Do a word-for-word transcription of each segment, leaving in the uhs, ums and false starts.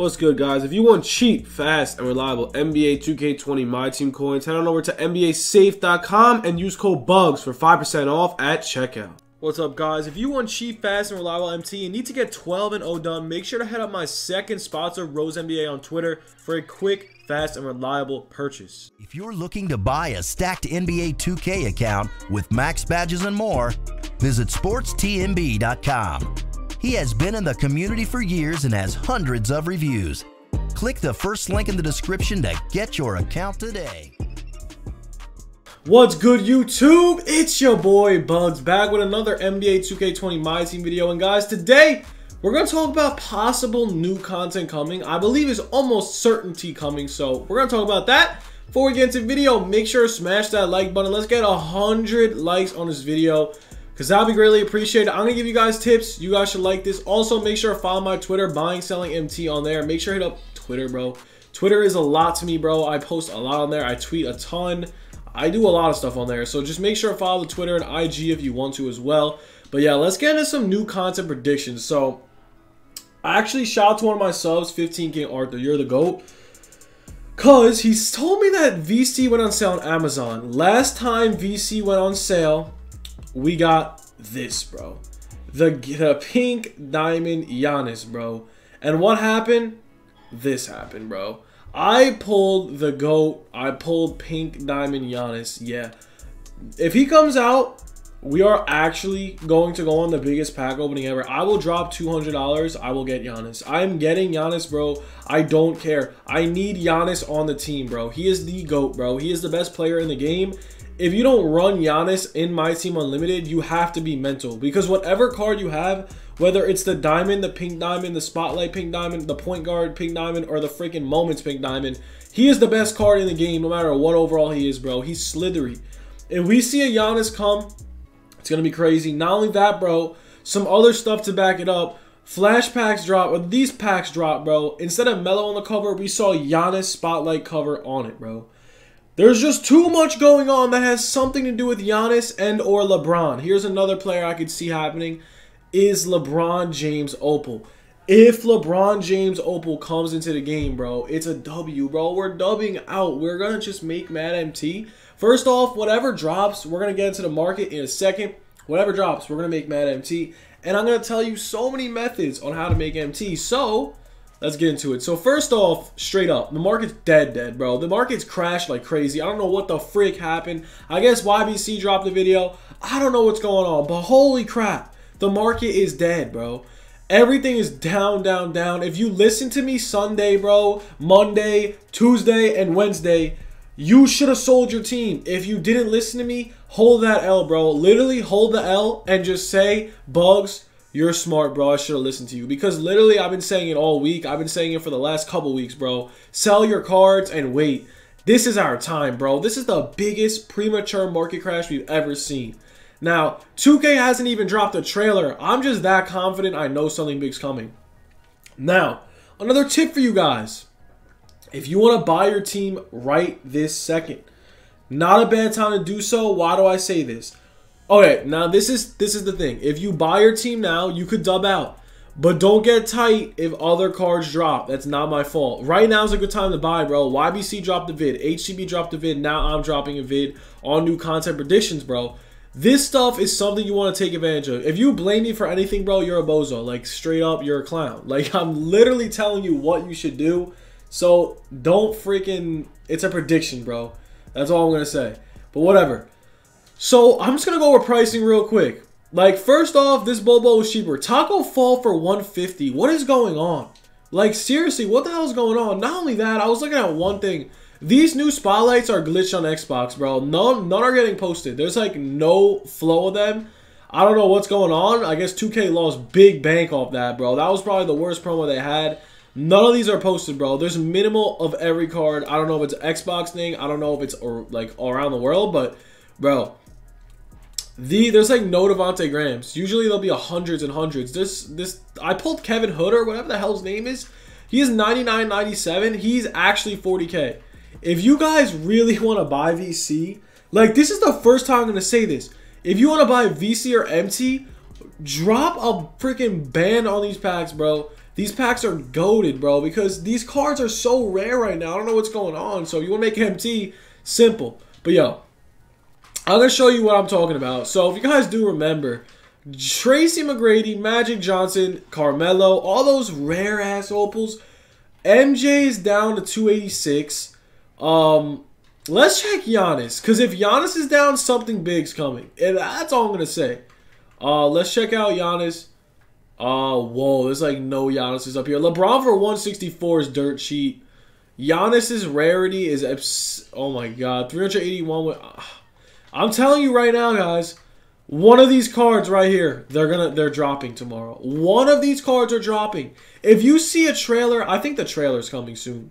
What's good, guys? If you want cheap, fast, and reliable N B A two K twenty My Team coins, head on over to N B A safe dot com and use code BUGS for five percent off at checkout. What's up, guys? If you want cheap, fast, and reliable M T and need to get twelve and oh done, make sure to head up my second sponsor, Rose N B A, on Twitter for a quick, fast, and reliable purchase. If you're looking to buy a stacked N B A two K account with max badges and more, visit sports T N B dot com. He has been in the community for years and has hundreds of reviews. Click the first link in the description to get your account today. What's good, YouTube? It's your boy Bugs back with another N B A two K twenty My Team video. And guys, today we're going to talk about possible new content coming. I believe is almost certainty coming, so we're going to talk about that. Before we get into the video, make sure to smash that like button. Let's get one hundred likes on this video, because that would be greatly appreciated. I'm going to give you guys tips. You guys should like this. Also, make sure to follow my Twitter, Buying Selling M T, on there. Make sure to hit up Twitter, bro. Twitter is a lot to me, bro. I post a lot on there. I tweet a ton. I do a lot of stuff on there, so just make sure to follow the Twitter and I G if you want to as well. But yeah, let's get into some new content predictions. So, I actually shout out to one of my subs, fifteen King Arthur. You're the GOAT. Because he's told me that V C went on sale on Amazon. Last time V C went on sale, we got this, bro. The, the pink diamond Giannis, bro. And what happened? This happened, bro. I pulled the GOAT. I pulled pink diamond Giannis. Yeah. If he comes out, we are actually going to go on the biggest pack opening ever. I will drop two hundred dollars. I will get Giannis. I'm getting Giannis, bro. I don't care. I need Giannis on the team, bro. He is the GOAT, bro. He is the best player in the game. If you don't run Giannis in My Team Unlimited, you have to be mental, because whatever card you have, whether it's the diamond, the pink diamond, the spotlight pink diamond, the point guard pink diamond, or the freaking moments pink diamond, he is the best card in the game no matter what overall he is, bro. He's slithery. If we see a Giannis come, it's going to be crazy. Not only that, bro, some other stuff to back it up. Flash packs drop, or these packs drop, bro. Instead of Melo on the cover, we saw Giannis spotlight cover on it, bro. There's just too much going on that has something to do with Giannis and or LeBron. Here's another player I could see happening is LeBron James Opal. If LeBron James Opal comes into the game, bro, it's a W, bro. We're dubbing out. We're going to just make Mad M T. First off, whatever drops, we're going to get into the market in a second. Whatever drops, we're going to make Mad M T. And I'm going to tell you so many methods on how to make M T. So let's get into it. So first off, straight up, the market's dead, dead, bro. The market's crashed like crazy. I don't know what the frick happened. I guess Y B C dropped the video. I don't know what's going on, but holy crap, the market is dead, bro. Everything is down, down, down. If you listen to me Sunday, bro, Monday, Tuesday, and Wednesday, you should have sold your team. If you didn't listen to me, hold that L, bro. Literally hold the L and just say, Bugs, you're smart, bro. I should have listened to you, because literally I've been saying it all week. I've been saying it for the last couple weeks, bro. Sell your cards and wait. This is our time, bro. This is the biggest premature market crash we've ever seen. Now, two K hasn't even dropped a trailer. I'm just that confident I know something big's coming. Now, another tip for you guys. If you want to buy your team right this second, not a bad time to do so. Why do I say this? Okay, now this is this is the thing. If you buy your team now, you could dub out. But don't get tight if other cards drop. That's not my fault. Right now is a good time to buy, bro. Y B C dropped the vid. H C B dropped the vid. Now I'm dropping a vid on new content predictions, bro. This stuff is something you want to take advantage of. If you blame me for anything, bro, you're a bozo. Like, straight up, you're a clown. Like, I'm literally telling you what you should do. So, don't freaking... It's a prediction, bro. That's all I'm going to say. But whatever. So, I'm just going to go over pricing real quick. Like, first off, this Bobo was cheaper. Taco fall for one fifty. What is going on? Like, seriously, what the hell is going on? Not only that, I was looking at one thing. These new spotlights are glitched on Xbox, bro. None, none are getting posted. There's, like, no flow of them. I don't know what's going on. I guess two K lost big bank off that, bro. That was probably the worst promo they had. None of these are posted, bro. There's minimal of every card. I don't know if it's an Xbox thing. I don't know if it's, or, like, all around the world, but, bro... The, there's like no Devontae Grahams. Usually there'll be hundreds and hundreds. This this I pulled Kevin Huter, whatever the hell his name is. He is ninety-nine ninety-seven. He's actually forty K. If you guys really want to buy V C, like this is the first time I'm gonna say this. If you want to buy V C or M T, drop a freaking ban on these packs, bro. These packs are goated, bro, because these cards are so rare right now. I don't know what's going on. So you want to make M T simple. But, yo, I'm going to show you what I'm talking about. So if you guys do remember, Tracy McGrady, Magic Johnson, Carmelo, all those rare-ass opals. M J is down to two eighty-six. Um, let's check Giannis, because if Giannis is down, something big's coming. And that's all I'm going to say. Uh, let's check out Giannis. Oh, uh, whoa, there's like no Giannis's up here. LeBron for one sixty-four's dirt sheet. Giannis's rarity is, oh my god, three eighty-one. With, uh, I'm telling you right now, guys, one of these cards right here, they're gonna, they're dropping tomorrow. One of these cards are dropping. If you see a trailer, I think the trailer's coming soon.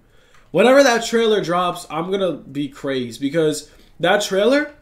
Whenever that trailer drops, I'm gonna be crazed because that trailer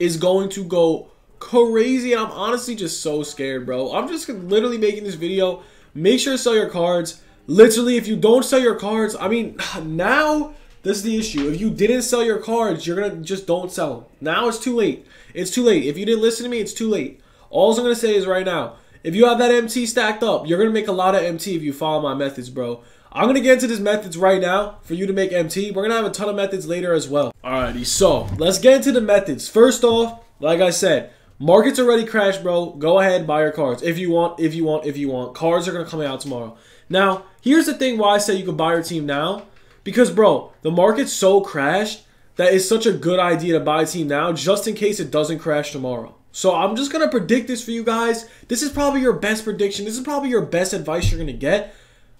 is going to go crazy. And I'm honestly just so scared, bro. I'm just literally making this video. Make sure to sell your cards. Literally, if you don't sell your cards, I mean, now this is the issue. If you didn't sell your cards, you're gonna just don't sell them. Now it's too late. It's too late. If you didn't listen to me, it's too late. All I'm gonna say is right now, if you have that M T stacked up, you're gonna make a lot of M T if you follow my methods, bro. I'm gonna get into these methods right now for you to make M T. We're gonna have a ton of methods later as well. Alrighty, so let's get into the methods. First off, like I said, markets already crashed, bro. Go ahead, buy your cards if you want. If you want. If you want. Cards are gonna come out tomorrow. Now, here's the thing: why I say you can buy your team now. Because, bro, the market's so crashed that it's such a good idea to buy a team now just in case it doesn't crash tomorrow. So I'm just going to predict this for you guys. This is probably your best prediction. This is probably your best advice you're going to get.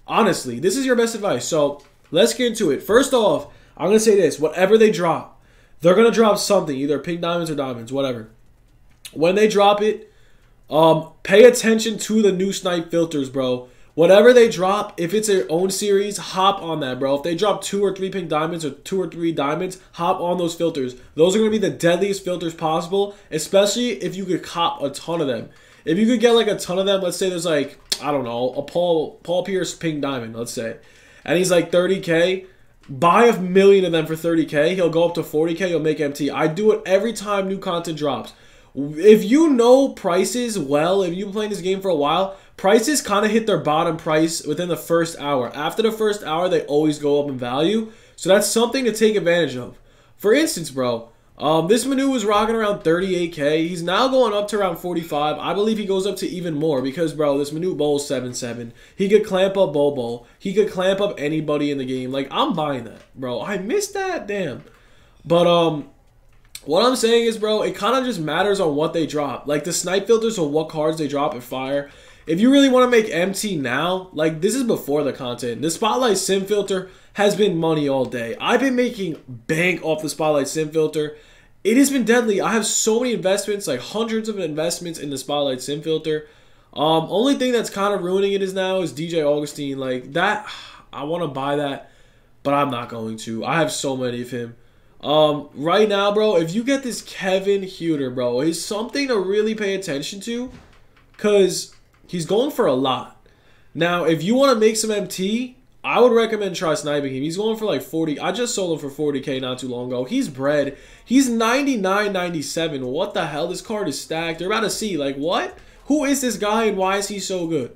Honestly, this is your best advice. So let's get into it. First off, I'm going to say this. Whatever they drop, they're going to drop something, either pink diamonds or diamonds, whatever. When they drop it, um, pay attention to the new snipe filters, bro. Whatever they drop, if it's their own series, hop on that, bro. If they drop two or three pink diamonds or two or three diamonds, hop on those filters. Those are going to be the deadliest filters possible, especially if you could cop a ton of them. If you could get like a ton of them, let's say there's like, I don't know, a Paul Paul Pierce pink diamond, let's say. And he's like thirty K. Buy a million of them for thirty K. He'll go up to forty K. He'll make M T. I do it every time new content drops. If you know prices well, if you've been playing this game for a while, prices kind of hit their bottom price within the first hour. After the first hour, they always go up in value. So that's something to take advantage of. For instance, bro, um, this Manu was rocking around thirty-eight K. He's now going up to around forty-five. I believe he goes up to even more because, bro, this Manu bowls seven seven. He could clamp up Bobo. He could clamp up anybody in the game. Like, I'm buying that, bro. I missed that. Damn. But, um... what I'm saying is, bro, it kind of just matters on what they drop. Like, the snipe filters or what cards they drop are fire. If you really want to make M T now, like, this is before the content. The Spotlight Sim Filter has been money all day. I've been making bank off the Spotlight Sim Filter. It has been deadly. I have so many investments, like hundreds of investments in the Spotlight Sim Filter. Um, only thing that's kind of ruining it is now is D J Augustine. Like, that, I want to buy that, but I'm not going to. I have so many of him. Um, right now, bro, if you get this Kevin Huter, bro, it's something to really pay attention to because he's going for a lot. Now, if you want to make some M T, I would recommend try sniping him. He's going for like forty. I just sold him for forty K not too long ago. He's bread. He's ninety-nine ninety-seven. What the hell? This card is stacked. They're about to see, like, what? Who is this guy and why is he so good?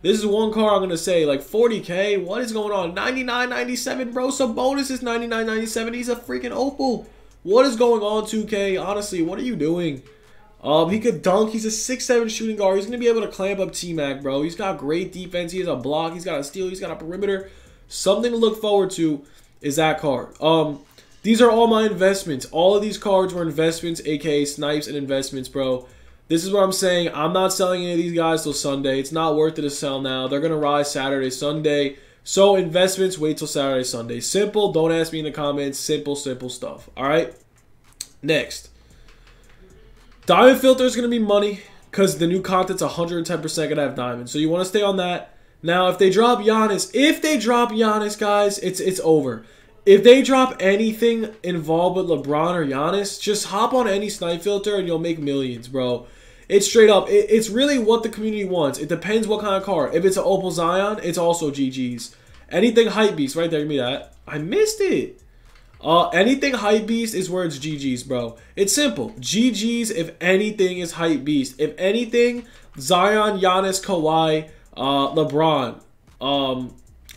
This is one card I'm going to say, like, forty K, what is going on? ninety-nine ninety-seven, bro, Sabonis is ninety-nine ninety-seven, he's a freaking opal. What is going on, two K? Honestly, what are you doing? Um, he could dunk, he's a six seven shooting guard, he's going to be able to clamp up T-Mac, bro. He's got great defense, he has a block, he's got a steal, he's got a perimeter. Something to look forward to is that card. Um, these are all my investments. All of these cards were investments, aka snipes and investments, bro. This is what I'm saying. I'm not selling any of these guys till Sunday. It's not worth it to sell now. They're going to rise Saturday, Sunday. So investments, wait till Saturday, Sunday. Simple. Don't ask me in the comments. Simple, simple stuff. All right? Next. Diamond filter is going to be money because the new content's one hundred ten percent going to have diamonds. So you want to stay on that. Now, if they drop Giannis, if they drop Giannis, guys, it's, it's over. If they drop anything involved with LeBron or Giannis, just hop on any snipe filter and you'll make millions, bro. It's straight up. It, it's really what the community wants. It depends what kind of car. If it's an Opal Zion, it's also G G's. Anything hype beast, right there, give me that. I missed it. Uh, anything hype beast is where it's G G's, bro. It's simple. G G's if anything is hype beast. If anything, Zion, Giannis, Kawhi, uh, LeBron. Um,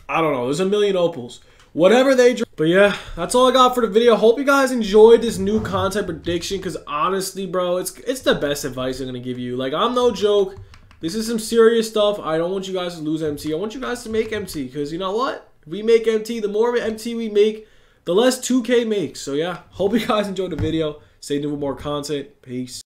I don't know. There's a million opals. Whatever they drink. But yeah, that's all I got for the video. Hope you guys enjoyed this new content prediction, because honestly, bro, it's it's the best advice I'm going to give you. Like, I'm no joke. This is some serious stuff. I don't want you guys to lose M T. I want you guys to make M T, because you know what? We make M T. The more M T we make, the less two K makes. So yeah, hope you guys enjoyed the video. Stay tuned for more content. Peace.